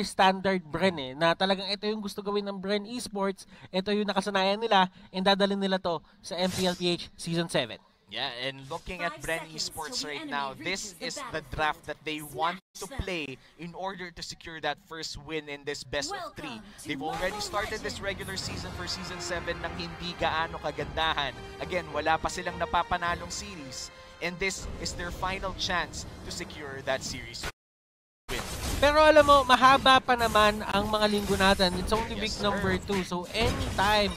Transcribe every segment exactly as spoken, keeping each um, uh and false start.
kami standard Bren eh, na talagang ito yung gusto gawin ng Bren Esports, ito yung nakasanayan nila, and dadalhin nila to sa M P L P H Season seven. Yeah, and looking at Bren Esports right now, this is the draft that they want to play in order to secure that first win in this best of three. They've already started this regular season for Season seven nang hindi gaano kagandahan. Again, wala pa silang napapanalong series, and this is their final chance to secure that series win. Pero alam mo, mahaba pa naman ang mga linggo natin. It's only week number two, so anytime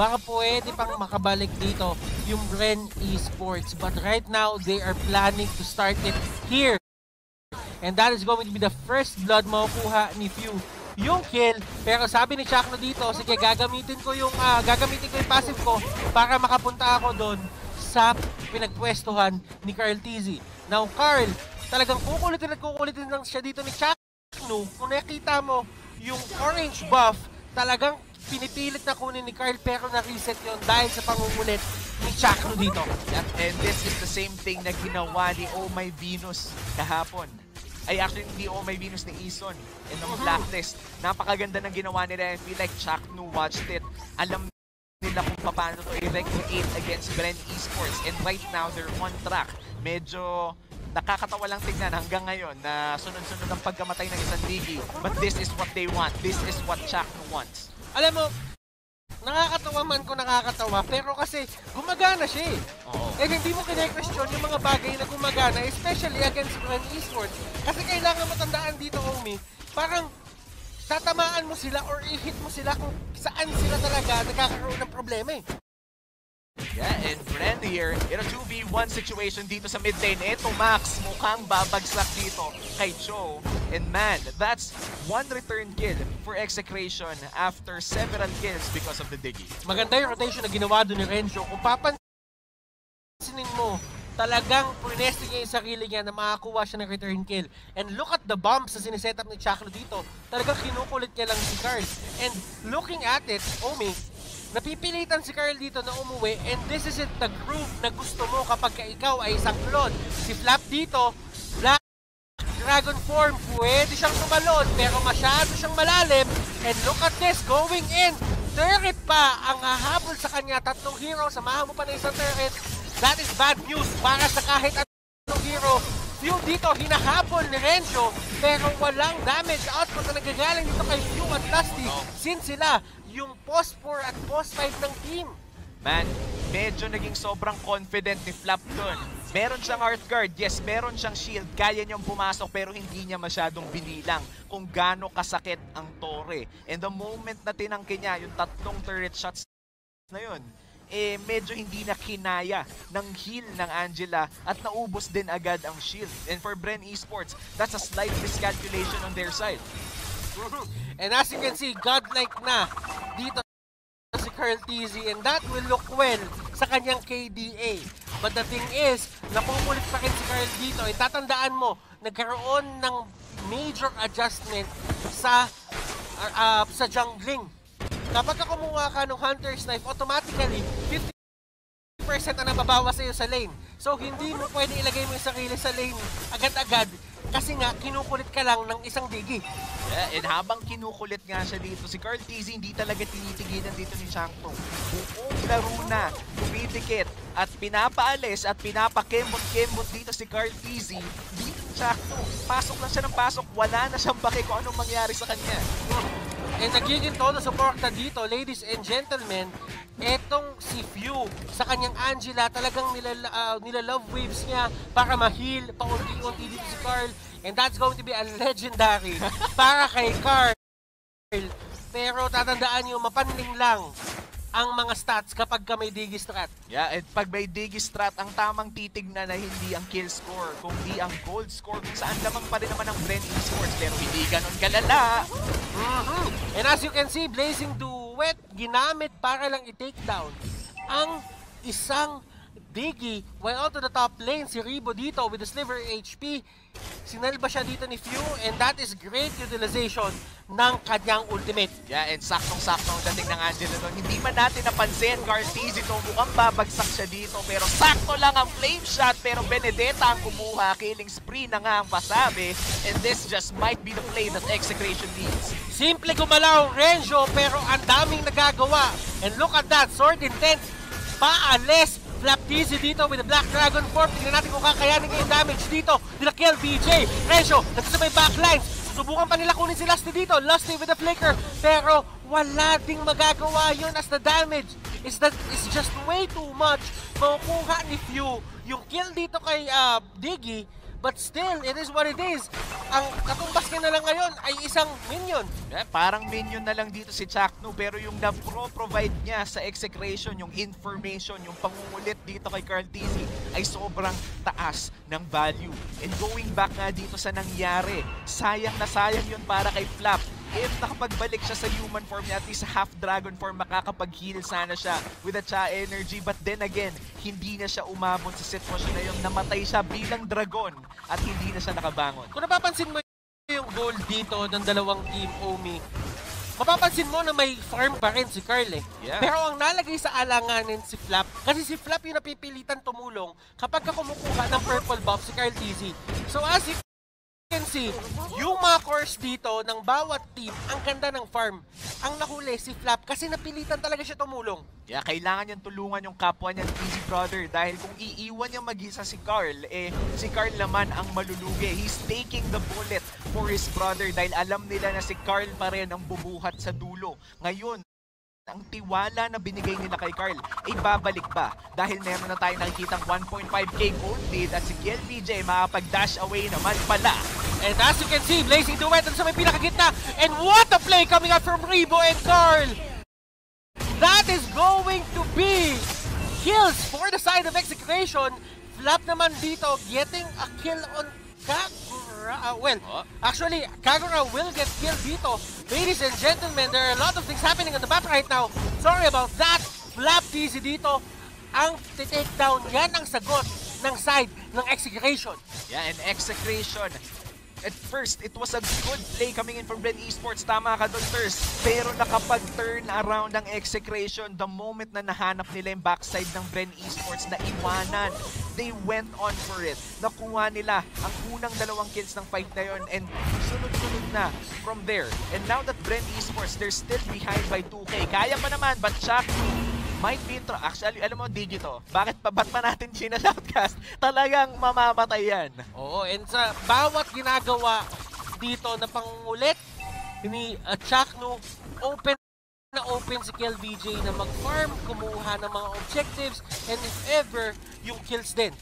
baka pwede pang makabalik dito yung Bren Esports. But right now, they are planning to start it here. And that is going to be the first blood makukuha ni Few. Yung kill, pero sabi ni Chakno dito, sige, gagamitin ko yung, uh, gagamitin ko yung passive ko para makapunta ako doon sa pinagpwestuhan ni Carl Tizzy. Now, Carl, talagang kukulitin at kukulitin lang siya dito ni Chakno. Kung nakita mo yung orange buff, talagang pinipilit na kunin ni Carl pero na-reset yun dahil sa pangungulit ni Chakno dito. And this is the same thing na ginawa ni Oh My Venus kahapon. Ay actually hindi Oh My Venus, ni Eason and ng Blacklist. Napakaganda ng ginawa nila. I feel like Chakno watched it. Alam nila kung paano to i-recreate against Bren Esports. And right now they're on track. Medyo nakakatawa lang tignan hanggang ngayon na sunod-sunod ang pagkamatay ng isang digi. But this is what they want. This is what Chakno wants. Alam mo, nakakatawa man ko nakakatawa, pero kasi gumagana siya eh. Oh. Eh hindi mo kine-question yung mga bagay na gumagana, especially against Bren Esports. Kasi kailangan matandaan dito, Omi, parang tatamaan mo sila or i-hit mo sila kung saan sila talaga nagkakaroon ng problema eh. Yeah, and Bren here, in a two v one situation dito sa mid lane. Eto Max, mukhang babagsak dito kay Joe. And man, that's one return kill for Execration after several kills because of the diggy. Maganda yung rotation na ginawa doon ni Renzo. Kung papansinin mo, talagang prinesting niya yung sarili niya na makakuha siya ng return kill. And look at the bumps na sinisetup ni Chakno dito. Talagang kinukulit niya lang si Carl. And looking at it, Omi, napipilitan si Carl dito na umuwi, and this is it, the groove na gusto mo kapag ka ikaw ay isang clone. Si Flap dito, Black Dragon form, pwede siyang tumalon pero masyado siyang malalim. And look at this, going in, turret pa ang hahabol sa kanya. Tatlong hero, samahan mo pa na isang turret. That is bad news para sa kahit anong hero. Few dito, hinahabol ni Renzo, pero walang damage output na nagagaling dito kay Few at Lusty, since sila yung post four at post five ng team. Man, medyo naging sobrang confident ni Flap doon. Meron siyang Hearth Guard, yes, meron siyang shield, kaya niyang pumasok pero hindi niya masyadong binilang kung gaano kasakit ang tore. And the moment na tinangke niya yung tatlong turret shots na yun, eh medyo hindi na kinaya ng heal ng Angela at naubos din agad ang shield. And for Bren Esports, that's a slight miscalculation on their side. And as you can see, godlike na dito si Carl Tizzy, and that will look well sa kanyang K D A. But the thing is, napupulit pa rin si Carl dito. Itatandaan mo, nagkaroon ng major adjustment sa uh, uh, sa jungling. Kapag kumuha ka ng Hunter's Knife, automatically, fifty percent na nababawas sa'yo sa lane. So, hindi mo pwede ilagay mo yung sarili sa lane agad-agad kasi nga, kinukulit ka lang ng isang digi. Yeah, and habang kinukulit nga siya dito, si Carl Tizzy hindi talaga tinitigilan dito ni Changtong. Buong laro na, tumitikit at pinapaalis at pinapakembot-kembot dito si Carl Tizzy. Dito ni Changtong, pasok lang siya ng pasok, wala na siyang baki kung anong mangyari sa kanya. And nagiging todo suporta dito, ladies and gentlemen, etong si Few sa kanyang Angela, talagang nila, uh, nila love waves niya para ma-heal, paunti-unti dito si Carl. And that's going to be a legendary para kay Carl. Pero tatandaan nyo, mapanling lang ang mga stats kapag ka may digi strat. Yeah, at pag may digi strat, ang tamang titignan na hindi ang kill score, kung di ang gold score, kung saan lamang pa rin naman ang Bren Esports, pero hindi ganun kalala. Mm-hmm. And as you can see, Blazing Duet, ginamit para lang i-take down ang isang Diggy, while out to the top lane, si Rebo dito with the sliver H P, sinalba siya dito ni Few, and that is great utilization ng kanyang ultimate. Yeah, and saktong-sakto ang dating ng Angelo nun. Hindi man natin napansin, Gartiz ito, mukhang babagsak siya dito, pero sakto lang ang flame shot, pero Benedetta ang kumuha, killing spree na nga ang pasabi, and this just might be the play that Execration needs. Simple gumalaw, Renjo, pero ang daming nagagawa, and look at that, sword intent, paalis, Blacklist dito with the Black Dragon form. Tignan natin kung kakayanin kayo damage dito. Nila-kill B J. Renjo, nagsasabay backlines. Susubukan pa nila kunin si Lusty dito. Lusty with the flicker. Pero wala ding magagawa yun as the damage is that is just way too much. Makukuha ni Few yung kill dito kay uh, Diggy. But still, it is what it is. Ang katumbas niya na lang ngayon ay isang minion. Yeah, parang minion na lang dito si Chakno, pero yung na-pro-provide niya sa Execration, yung information, yung pangungulit dito kay Carl Tizzy ay sobrang taas ng value. And going back nga dito sa nangyari, sayang na sayang yun para kay Flap. If nakapagbalik siya sa human form niya, at least sa half-dragon form, makakapag-heal sana siya with a Cha energy. But then again, hindi na siya umabot sa sitwasyon na yun. Namatay siya bilang dragon at hindi na siya nakabangon. Kung napapansin mo yung goal dito ng dalawang team, Omi, mapapansin mo na may farm pa rin si Carl eh. Yeah. Pero ang nalagay sa alanganin si Flap, kasi si Flap yung napipilitan tumulong kapag ka kumukuha ng purple buff si Carl Tizzy. So as if you can see, yung mga cores dito ng bawat team, ang ganda ng farm. Ang nahuli si Flap kasi napilitan talaga siya tumulong. Yeah, kailangan niyang tulungan yung kapwa niya, Easy Brother, dahil kung iiwan niyang mag-isa si Carl, eh si Carl naman ang malulugi. He's taking the bullet for his brother dahil alam nila na si Carl pa rin ang bubuhat sa dulo. Ngayon, ang tiwala na binigay nila kay Carl ay babalik ba? Dahil meron na tayong nakikitang one point five K gold lead at si K L B J makapag-dash away naman pala. And as you can see, blazing duet sa may pinakagitna. And what a play coming up from Rebo and Carl! That is going to be kills for the side of Execration. Flap naman dito getting a kill on Kagura. Uh, well, actually, Kagura will get killed dito. Ladies and gentlemen, there are a lot of things happening on the map right now. Sorry about that. Flap T Z dito. Ang take down, yan ang sagot ng side ng Execration. Yeah, and Execration. At first, it was a good play coming in from Bren Esports. Tama ka doon, Thurs. Pero nakapag-turn around ang Execration the moment na nahanap nila yung backside ng Bren Esports na iwanan. They went on for it. Nakuha nila ang unang dalawang kills ng fight na yun and sunod-sunod na from there. And now that Bren Esports, they're still behind by two K. Kaya pa naman, but Chuck might be intro. Actually, alam mo, Digito, bakit pa, ba't pa natin sinaloutcast? Talagang mamamatay yan. Oo, and sa bawat ginagawa dito na pangulit ni uh, Chakno, open na open si K L B J na mag-farm, kumuha ng mga objectives, and if ever, yung kills din.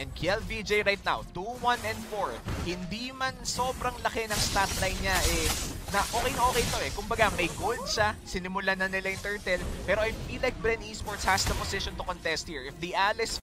And K L B J right now, two, one, and four. Hindi man sobrang laki ng stat line niya eh, na okay na okay to eh. Kumbaga, may gold siya, sinimulan na nila yung turtle, pero I feel like Bren Esports has the position to contest here. If the Alice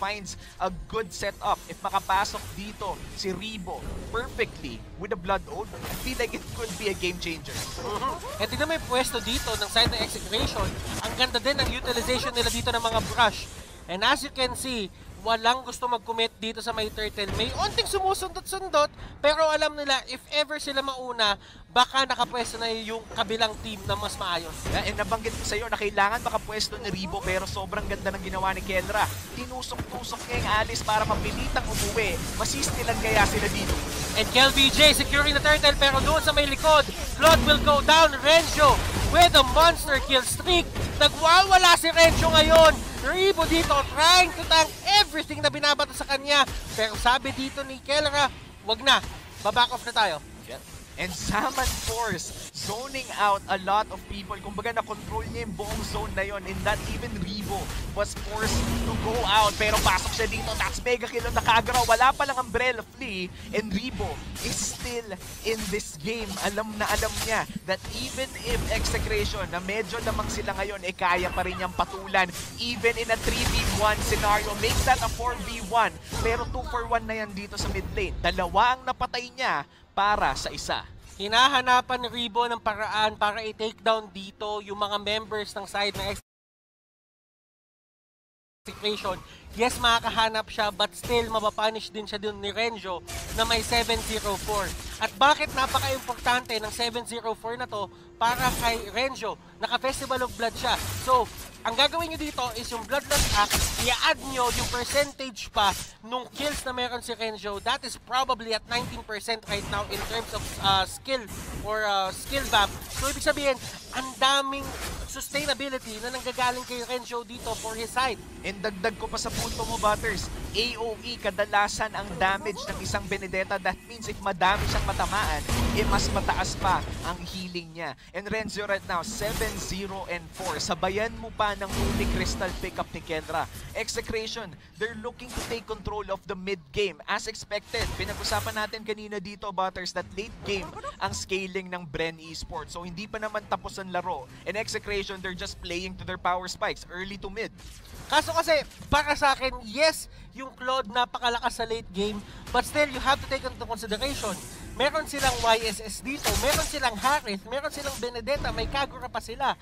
finds a good setup, if makapasok dito si Rebo perfectly with the Blood Oath, I feel like it could be a game changer. Mm-hmm. And tignan mo yung pwesto dito ng side ng Execration. Ang ganda din ang utilization nila dito ng mga brush. And as you can see, walang gusto mag-commit dito sa may turtle. May onting sumusundot-sundot, pero alam nila, if ever sila mauna, baka nakapwesto na yung kabilang team na mas maayos. Yeah, and nabanggit ko sa'yo na kailangan makapwesto ni Rebo, pero sobrang ganda ng ginawa ni Kendra. Tinusok-tusok niya yung Alice para mapilitang umuwi. Masistilan kaya sila dito. And K L B J securing the turtle, pero doon sa may likod, Claude will go down. Renjo with a monster kill streak. Nagwawala si Renjo ngayon. Rebo dito trying to tank everything na binabata sa kanya. Pero sabi dito ni Kelra, wag na, baback off na tayo. Yeah. And Zaman Force zoning out a lot of people. Kumbaga na-control niya yung buong zone na yon. And that even Rebo was forced to go out. Pero pasok siya dito. That's mega kill na Kagura. Wala pa lang umbrella flea. And Rebo is still in this game. Alam na alam niya that even if Execration na medyo lamang sila ngayon, eh kaya pa rin niyang patulan. Even in a three v one scenario, make that a four v one. Pero two for one na yan dito sa mid lane. Dalawa ang napatay niya para sa isa. Hinahanapan ni Rebo ng paraan para i-take down dito yung mga members ng side ng Execration. Yes, makakahanap siya but still mapapunish din siya dun ni Renjo na may seven zero four. At bakit napaka-importante ng seven zero four na to para kay Renjo? Naka-Festival of Blood siya. So, ang gagawin nyo dito is yung Bloodlust Act, i-add nyo yung percentage pa nung kills na meron si Renjo. That is probably at nineteen percent right now in terms of uh, skill or uh, skill bump. So, ibig sabihin, ang daming sustainability na nanggagaling kay Renjo dito for his side. And dagdag ko pa sa punto mo, Butters, A O E kadalasan ang damage ng isang Benedetta. That means if madami siyang matamaan, eh mas mataas pa ang healing niya. And Renjo right now, seven zero and four. Sabayan mo pa ng only crystal pickup ni Kendra. Execration, they're looking to take control of the mid-game. As expected, pinag-usapan natin kanina dito, Butters, that late game ang scaling ng Bren Esports. So hindi pa naman tapos ang laro. And Execration, they're just playing to their power spikes early to mid. Kaso kasi para sa akin, yes, yung Claude napakalakas sa late game, but still you have to take into consideration meron silang Y S S dito, meron silang Harith, meron silang Benedetta, may Kagura pa sila,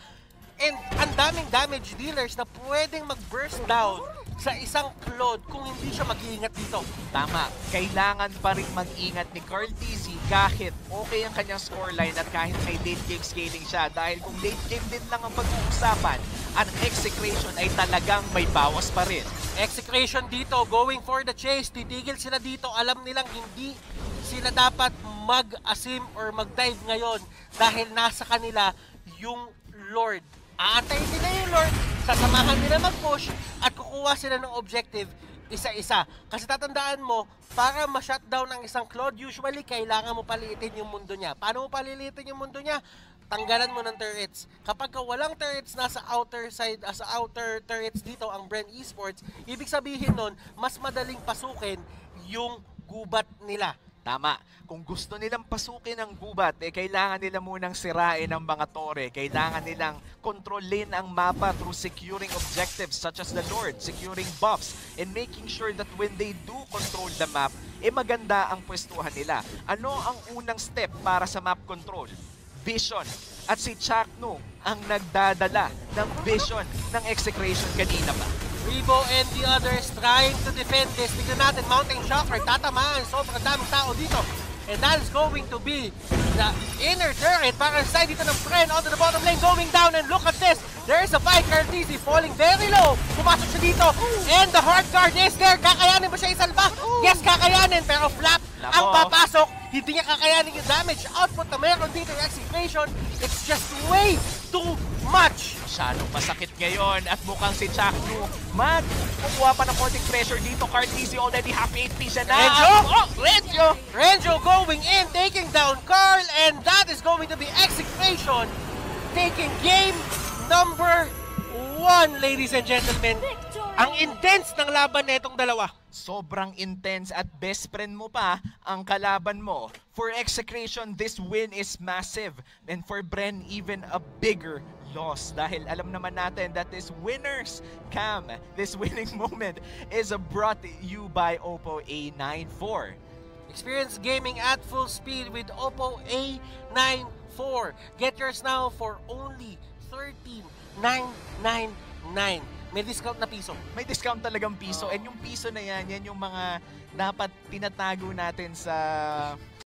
and ang daming damage dealers na pwedeng mag-burst down sa isang Claude kung hindi siya mag-iingat dito. Tama. Kailangan pa rin mag-ingat ni Carl T Z kahit okay ang kanyang scoreline at kahit may late game scaling siya, dahil kung late game din lang ang pag-uusapan, ang Execration ay talagang may bawas pa rin. Execration dito, going for the chase, titigil sila dito. Alam nilang hindi sila dapat mag-asim or mag-dive ngayon dahil nasa kanila yung Lord. Aatayin nila yung Lord, sasamahan nila mag-push at kukuha sila ng objective isa-isa. Kasi tatandaan mo, para ma-shutdown ang isang Claude, usually kailangan mo paliitin yung mundo niya. Paano mo paliliitin yung mundo niya? Tanggalan mo ng turrets. Kapag walang turrets nasa outer side, uh, sa outer turrets dito ang Bren Esports, ibig sabihin nun, mas madaling pasukin yung gubat nila. Tama. Kung gusto nilang pasukin ang gubat, eh, kailangan nila munang sirain ang mga tore. Kailangan nilang kontrolin ang mapa through securing objectives such as the Lord, securing buffs, and making sure that when they do control the map, eh maganda ang pwestuhan nila. Ano ang unang step para sa map control? Vision. At si Chakno ang nagdadala ng vision ng Execration kanina pa. Rebo and the others trying to defend this. Tignan natin, mounting shocker, tatamaan, sobrang daming tao dito. And that is going to be the inner turret para sa side dito ng Bren onto the bottom lane, going down, and look at this. There is a Vicar T Z falling very low. Pumasok siya dito, and the hard guard is there. Kakayanin ba siya isalba? Yes, kakayanin, pero flap ang papasok. Hindi niya kakayanin yung damage output na meron dito yung Execution. It's just way too much. Masyadong masakit ngayon at mukhang si Chakno mag kukuha pa ng konting pressure dito. Card T Z already half H P siya na. Renjo! Oh, Renjo! Renjo going in, taking down Carl, and that is going to be Execration taking game number one, ladies and gentlemen. Ang intense ng laban na itong dalawa. Sobrang intense at best friend mo pa ang kalaban mo. For Execration, this win is massive. And for Bren, even a bigger loss. Dahil alam naman natin that this winner's cam, this winning moment, is brought to you by Oppo A ninety-four. Experience gaming at full speed with Oppo A ninety-four. Get yours now for only thirteen thousand nine hundred ninety-nine. May discount na piso. May discount talagang piso. And yung piso na yan, yan yung mga dapat tinatago natin sa...